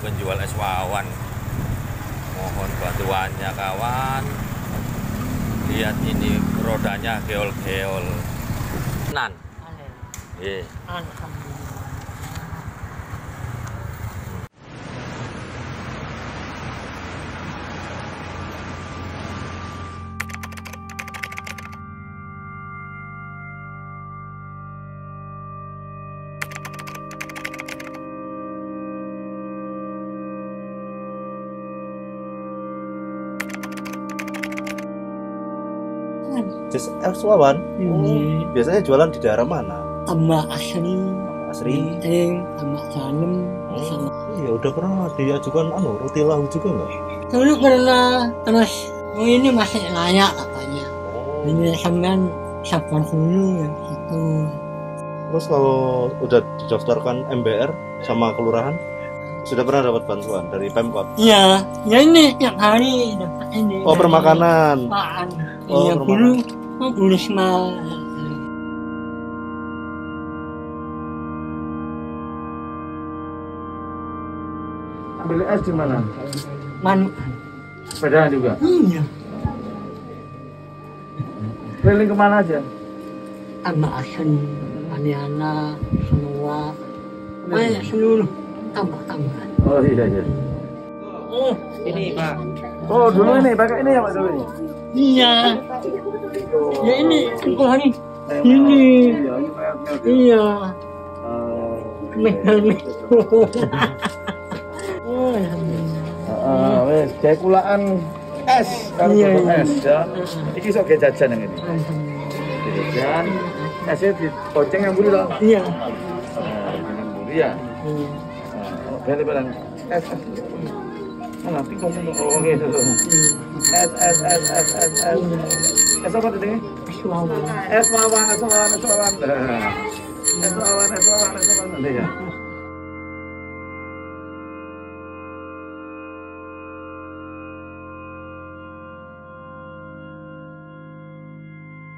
penjual es wawan. Mohon bantuannya kawan. Lihat ini rodanya geol-geol. Nan. Iya. Jus es wawan. Biasanya jualan di daerah mana? Tambah Asri. Tambah Janem. Ya udah pernah diajukan rutilahu juga nggak? Dulu pernah, terus ini masih layak katanya. Ini sampean sabar dulu yang itu. Terus kalau udah didaftarkan MBR sama kelurahan, sudah pernah dapat bantuan dari Pemkot? Iya, ya ini tiap hari dapat ini. Oh, permakanan. Iya, dulu tulis mal. Beli es di mana? Manukan. Sepeda juga? Iya. Keliling kemana aja? Tambah Asen, Aniana, semua. Banyak seluruh. Tambah-tambah. Oh iya. Oh ini Pak. Oh dulu ini pakai ini ya Pak dulu. Iya. Ya ini kengkohan ini. Ini. Iya. Meh. Wes kayak kulaan es. Iya. Es ya. Iki sok ge jajan yang ini. Jajan. Esnya dikoceng yang buri loh. Iya. Yang buri ya. Bener-bener nanti kamu ngomong gitu es apa tadi? Es wawan